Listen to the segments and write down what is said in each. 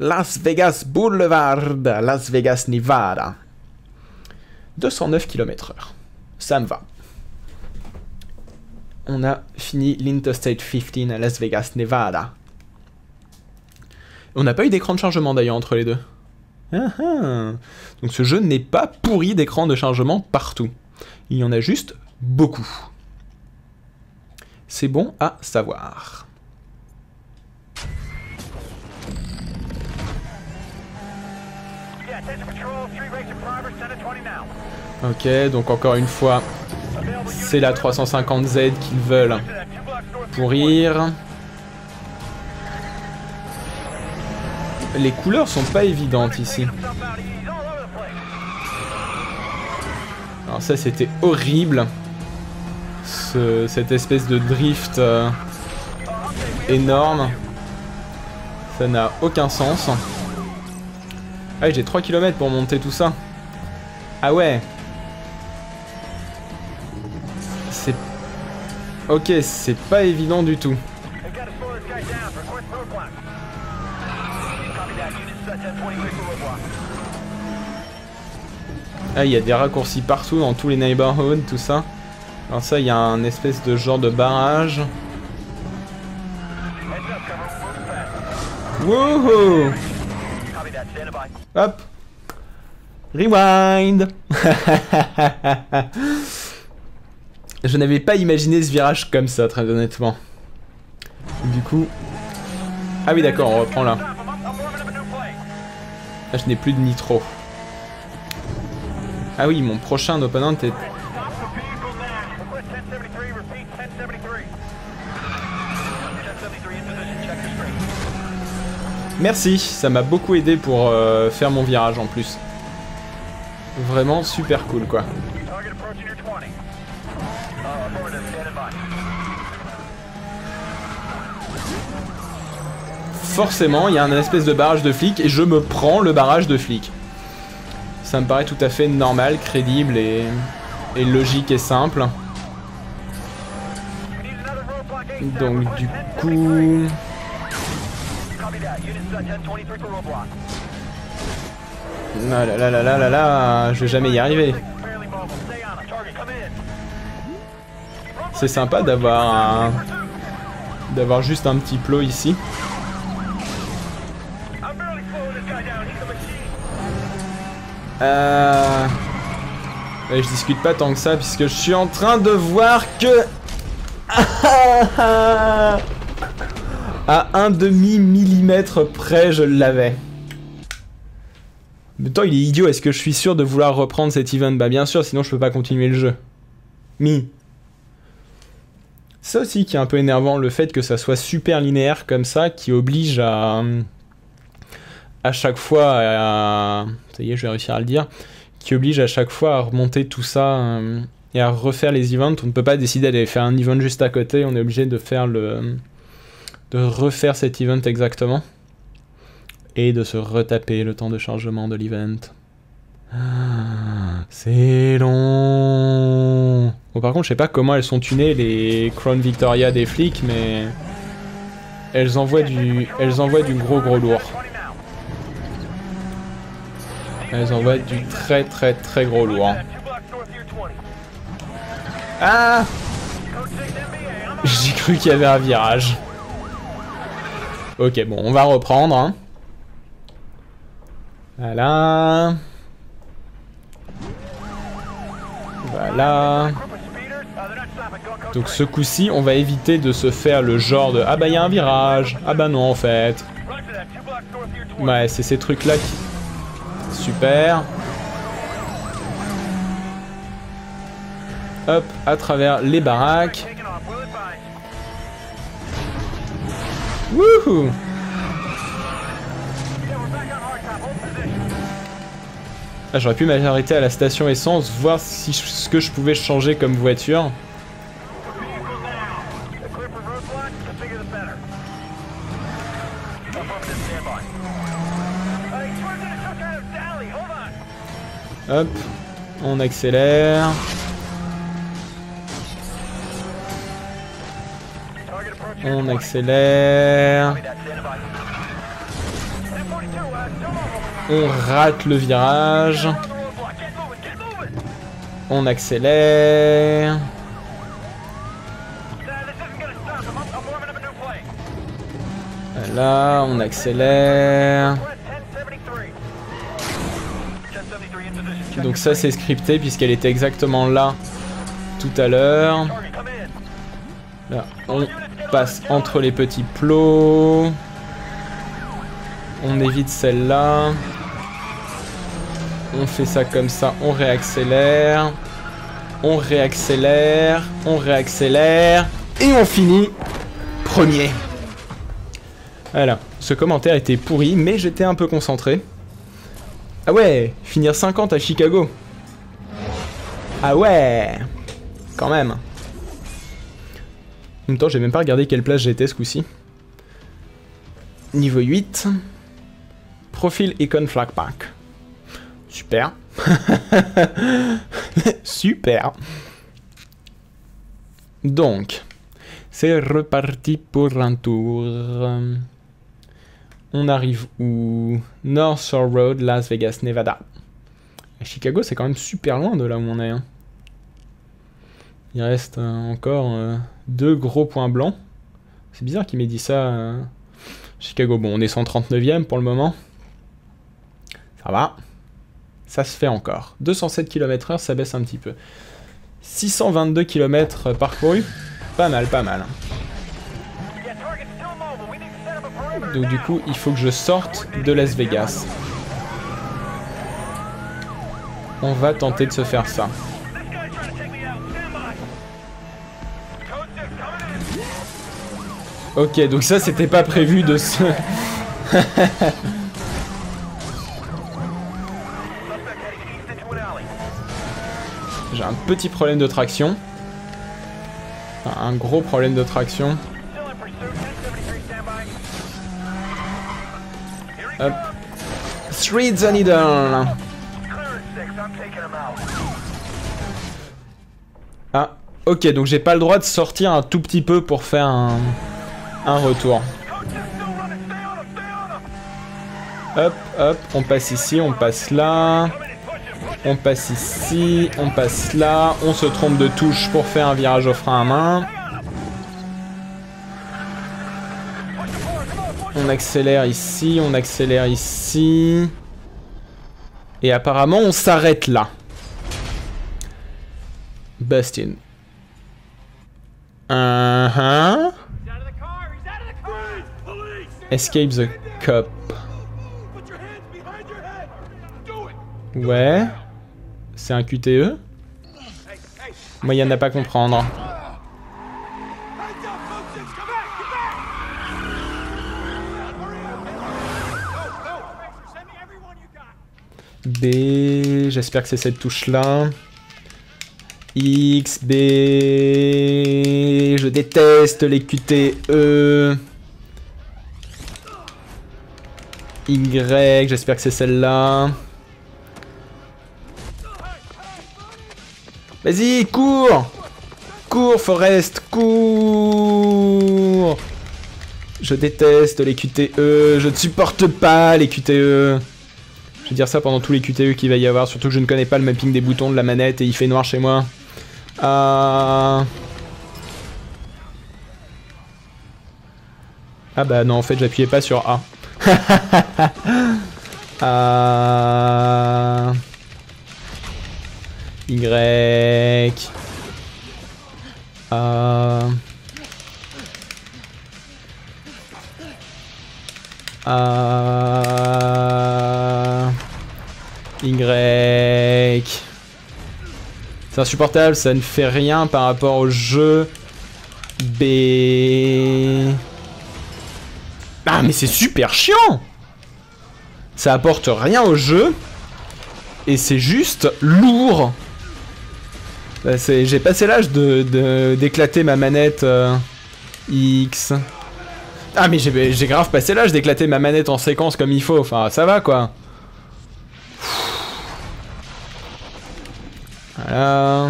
Las Vegas Boulevard, Las Vegas Nevada. 209 km/h. Ça me va. On a fini l'Interstate 15 à Las Vegas Nevada. On n'a pas eu d'écran de chargement d'ailleurs entre les deux. Donc ce jeu n'est pas pourri d'écran de chargement partout. Il y en a juste beaucoup. C'est bon à savoir. Ok, donc encore une fois, c'est la 350Z qu'ils veulent pourrir. Les couleurs sont pas évidentes ici. Alors ça c'était horrible. Cette espèce de drift énorme. Ça n'a aucun sens. Ah j'ai 3 km pour monter tout ça. Ah ouais. C'est... Ok, c'est pas évident du tout. Ah, il y a des raccourcis partout, dans tous les neighborhoods, tout ça. Alors ça, il y a un espèce de genre de barrage. Wouhou! Hop! Rewind! Je n'avais pas imaginé ce virage comme ça, très honnêtement. Du coup... Ah oui, d'accord, on reprend là. Là, je n'ai plus de nitro. Ah oui, mon prochain opponent est... Merci, ça m'a beaucoup aidé pour faire mon virage en plus. Vraiment super cool quoi. Forcément, il y a un espèce de barrage de flic et je me prends le barrage de flic. Ça me paraît tout à fait normal, crédible et logique et simple. Donc du coup... Ah là là là là là là, je vais jamais y arriver. C'est sympa d'avoir juste un petit plot ici. Je discute pas tant que ça puisque je suis en train de voir que à un demi-millimètre près je l'avais. Mais toi il est idiot, est-ce que je suis sûr de vouloir reprendre cet event? Bah bien sûr, sinon je peux pas continuer le jeu. Mi. Ça aussi qui est un peu énervant, le fait que ça soit super linéaire comme ça, qui oblige à chaque fois à... Ça y est, je vais réussir à le dire. Qui oblige à chaque fois à remonter tout ça et à refaire les events. On ne peut pas décider d'aller faire un event juste à côté. On est obligé de faire le... de refaire cet event exactement. Et de se retaper le temps de chargement de l'event. Ah, c'est long. Bon, par contre, je sais pas comment elles sont tunées, les Crown Victoria des flics, mais... Elles envoient du gros lourd. Elles envoient du très gros lourd. Ah! J'ai cru qu'il y avait un virage. Ok, bon, on va reprendre. Hein. Voilà. Voilà. Donc ce coup-ci, on va éviter de se faire le genre de... Ah bah, il y a un virage. Ah bah non, en fait. Ouais, c'est ces trucs-là qui... Super. Hop, à travers les baraques. Wouhou! Ah, j'aurais pu m'arrêter à la station essence, voir si ce que je pouvais changer comme voiture. Hop, on accélère. On accélère. On rate le virage. On accélère. Là, on accélère. Donc ça c'est scripté puisqu'elle était exactement là tout à l'heure. Là, on passe entre les petits plots. On évite celle-là. On fait ça comme ça, on réaccélère. On réaccélère, on réaccélère. Et on finit premier. Voilà, ce commentaire était pourri, mais j'étais un peu concentré. Ah ouais, finir 50 à Chicago. Ah ouais, quand même. En même temps, j'ai même pas regardé quelle place j'étais ce coup-ci. Niveau 8. Profil Icon Flag Pack. Super. Super. Donc, c'est reparti pour un tour. On arrive où? North Shore Road, Las Vegas, Nevada. À Chicago, c'est quand même super loin de là où on est. Hein. Il reste encore deux gros points blancs. C'est bizarre qu'il m'ait dit ça. Chicago, bon, on est 139e pour le moment. Ça va. Ça se fait encore. 207 km/h, ça baisse un petit peu. 622 km parcourus. Pas mal, pas mal. Donc du coup, il faut que je sorte de Las Vegas. On va tenter de se faire ça. Ok, donc ça, c'était pas prévu de se... J'ai un petit problème de traction. Enfin, un gros problème de traction. Hop. Street the needle. Ah, ok, donc j'ai pas le droit de sortir un tout petit peu pour faire un retour. Hop, hop, on passe ici, on passe là. On passe ici, on passe là. On se trompe de touche pour faire un virage au frein à main. On accélère ici, on accélère ici. Et apparemment, on s'arrête là. Bustin. Escape the cop. Ouais. C'est un QTE? Moyen n'a pas comprendre. B, j'espère que c'est cette touche-là. X, B, je déteste les QTE. Y, j'espère que c'est celle-là. Vas-y, cours! Cours, Forest, cours! Je déteste les QTE, je ne supporte pas les QTE. Je vais dire ça pendant tous les QTE qu'il va y avoir, surtout que je ne connais pas le mapping des boutons de la manette et il fait noir chez moi. Ah bah non, en fait j'appuyais pas sur A. Y. Y. C'est insupportable, ça ne fait rien par rapport au jeu. B. Ah mais c'est super chiant. Ça apporte rien au jeu. Et c'est juste lourd. J'ai passé l'âge d'éclater ma manette X. Ah mais j'ai grave passé l'âge d'éclater ma manette en séquence comme il faut. Enfin ça va quoi. Voilà.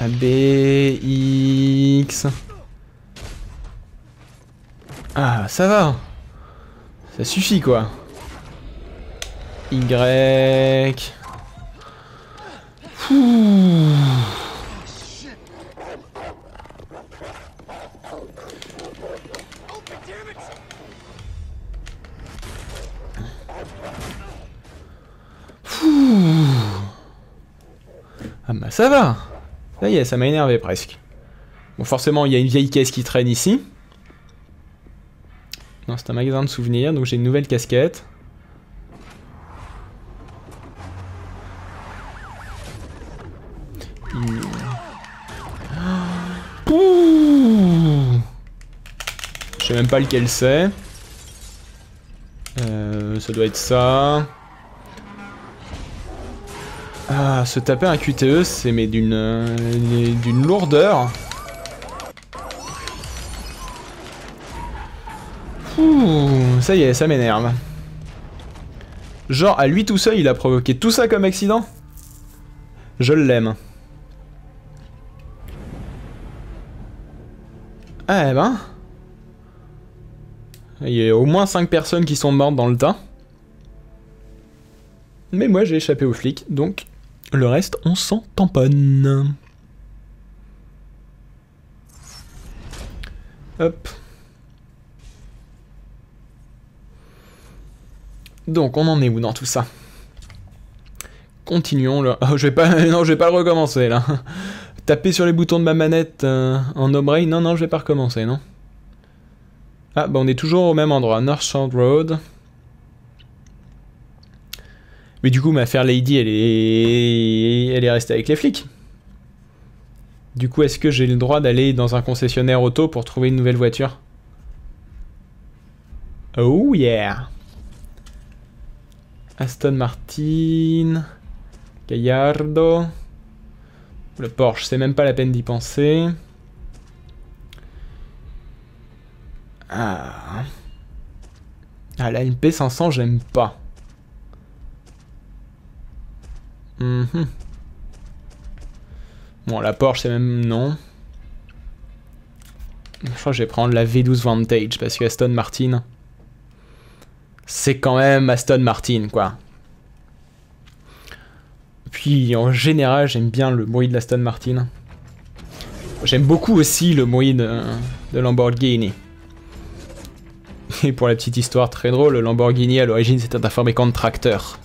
A, B, X. Ah, ça va. Ça suffit, quoi. Y. Ouh. Ah bah ça va. Ça y est, ça m'a énervé presque. Bon, forcément, il y a une vieille caisse qui traîne ici. Non, c'est un magasin de souvenirs, donc j'ai une nouvelle casquette. Je sais même pas lequel c'est. Ça doit être ça. Ah, se taper un QTE, c'est mais d'une lourdeur. Ouh, ça y est, ça m'énerve. Genre, à lui tout seul, il a provoqué tout ça comme accident. Je l'aime. Ah, eh ben. Il y a au moins 5 personnes qui sont mortes dans le tas. Mais moi, j'ai échappé aux flics, donc le reste, on s'en tamponne. Hop. Donc, on en est où dans tout ça? Continuons là. Oh, je vais pas... Non, je vais pas le recommencer, là. Taper sur les boutons de ma manette en no-brain. Non, non, je vais pas recommencer, non. Ah, bah on est toujours au même endroit. North Shore Road. Mais du coup, ma Fair Lady, elle est restée avec les flics. Du coup, est-ce que j'ai le droit d'aller dans un concessionnaire auto pour trouver une nouvelle voiture? Oh yeah! Aston Martin... Gallardo... Le Porsche, c'est même pas la peine d'y penser. Ah... Ah, la MP500, j'aime pas. Mmh. Bon, la Porsche, c'est même... Non. Je crois que je vais prendre la V12 Vantage, parce que Aston Martin... C'est quand même Aston Martin, quoi. Puis, en général, j'aime bien le bruit de l'Aston Martin. J'aime beaucoup aussi le bruit de Lamborghini. Et pour la petite histoire très drôle, le Lamborghini, à l'origine, c'était un fabricant de tracteurs.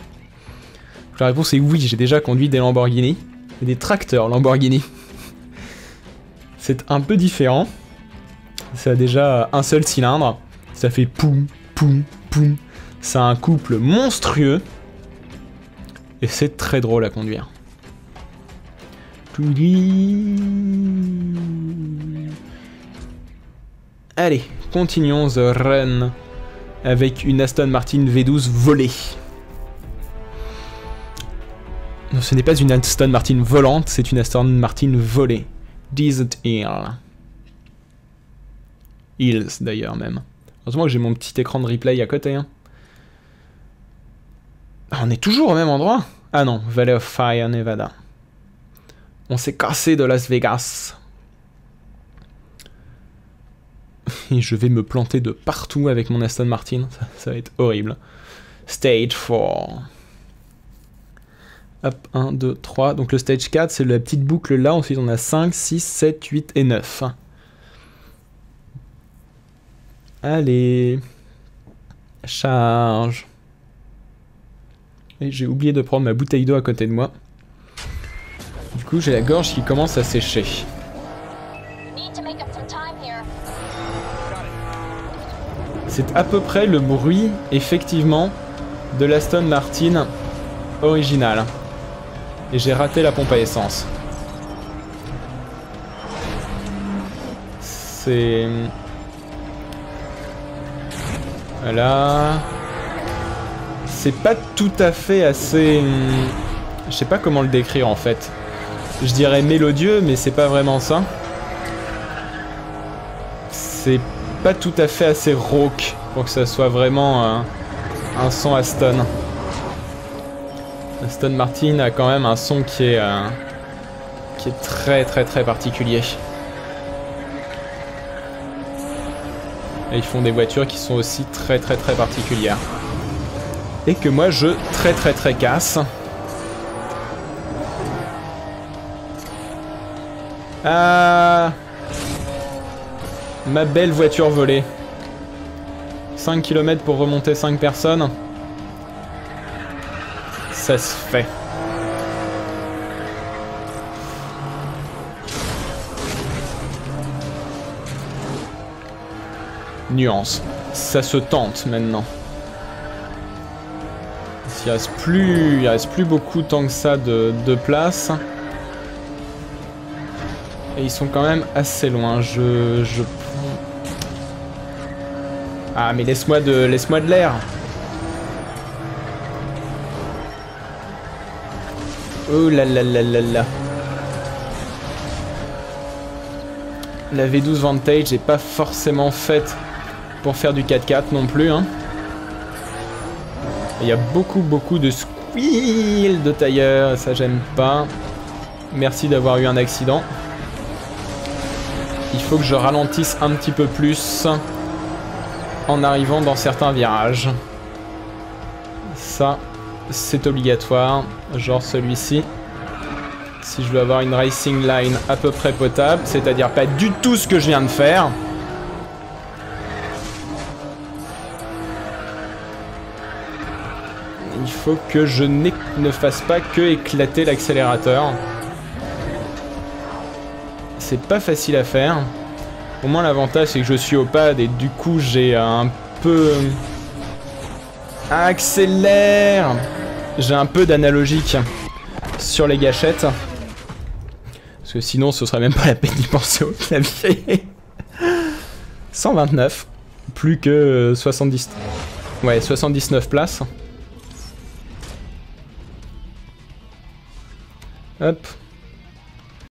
La réponse est oui, j'ai déjà conduit des Lamborghini. Et des tracteurs Lamborghini. C'est un peu différent. Ça a déjà un seul cylindre. Ça fait poum, poum, poum. Ça a un couple monstrueux. Et c'est très drôle à conduire. Allez, continuons the run avec une Aston Martin V12 volée. Non, ce n'est pas une Aston Martin volante, c'est une Aston Martin volée. Desert Hill. Hills d'ailleurs même. Heureusement que j'ai mon petit écran de replay à côté. Hein. Ah, on est toujours au même endroit? Ah non, Valley of Fire, Nevada. On s'est cassé de Las Vegas. Et je vais me planter de partout avec mon Aston Martin. Ça va être horrible. Stage 4. Hop, 1, 2, 3. Donc le stage 4, c'est la petite boucle là. Ensuite, on a 5, 6, 7, 8 et 9. Allez. Charge. Et j'ai oublié de prendre ma bouteille d'eau à côté de moi. Du coup, j'ai la gorge qui commence à sécher. C'est à peu près le bruit, effectivement, de l'Aston Martin original. Et j'ai raté la pompe à essence. C'est... Voilà... C'est pas tout à fait assez... Je sais pas comment le décrire en fait. Je dirais mélodieux, mais c'est pas vraiment ça. C'est pas tout à fait assez rauque pour que ça soit vraiment un son Aston. Aston Martin a quand même un son qui est très très très particulier. Et ils font des voitures qui sont aussi très particulières. Et que moi je très casse. Ah, ma belle voiture volée. 5 km pour remonter 5 personnes. Ça se fait. Nuance. Ça se tente maintenant. Il reste plus beaucoup tant que ça de place. Et ils sont quand même assez loin. Ah mais laisse-moi de l'air. Oh là là là là là. La V12 Vantage n'est pas forcément faite pour faire du 4x4 non plus. Hein. Il y a beaucoup de squeal de tailleur, ça j'aime pas. Merci d'avoir eu un accident. Il faut que je ralentisse un petit peu plus en arrivant dans certains virages. Ça, c'est obligatoire, genre celui-ci. Si je veux avoir une racing line à peu près potable, c'est-à-dire pas du tout ce que je viens de faire. Il faut que je ne fasse pas que éclater l'accélérateur. C'est pas facile à faire. Au moins l'avantage c'est que je suis au pad et du coup j'ai un peu... Accélère! J'ai un peu d'analogique sur les gâchettes. Parce que sinon ce serait même pas la peine d'y penser au clavier. 129. Plus que 70. Ouais, 79 places. Hop.